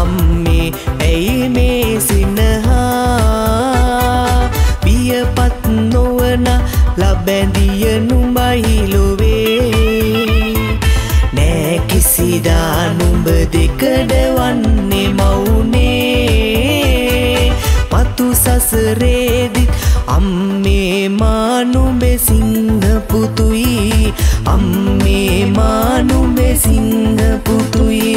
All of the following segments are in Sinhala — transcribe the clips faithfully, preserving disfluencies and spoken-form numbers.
අම්මේ ඇයි මේ සිනහා පියපත් නොවන ලබැඳිය නුඹයි ලොවේ නෑ කිසිදා නුඹ දෙකඩ වන්නේ මවුනේ පතු සසරේදිත් අම්මේ මා නුඹේ සිංහ පුතුයි අම්මේ මා නුඹේ සිංහ පුතුයි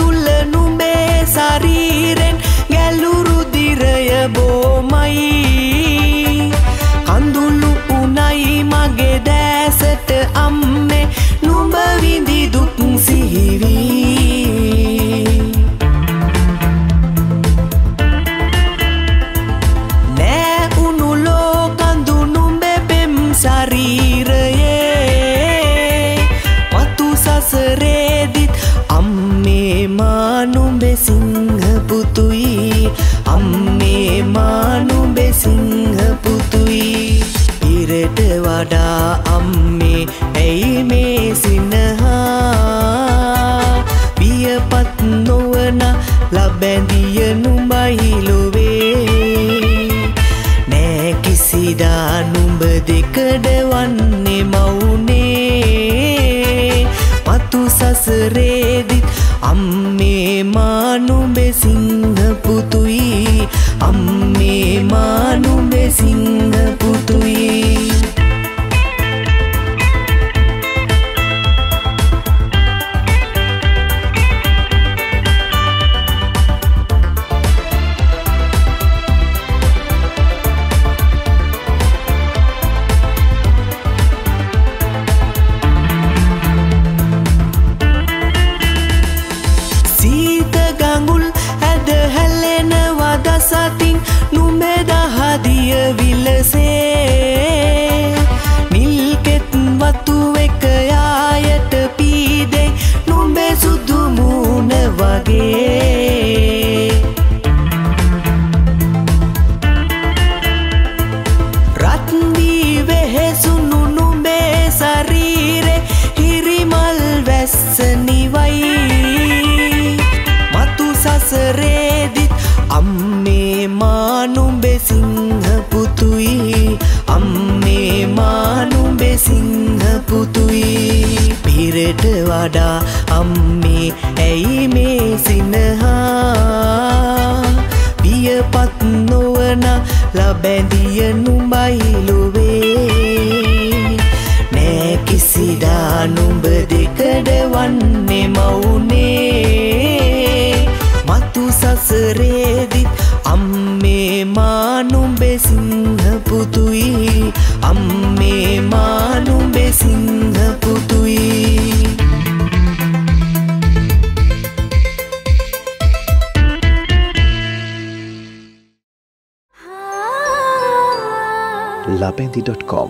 Labendi dot com,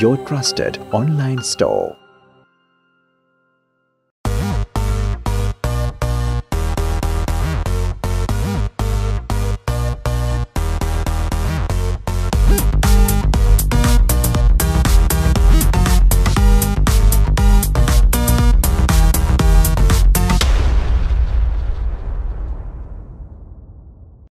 your trusted online store.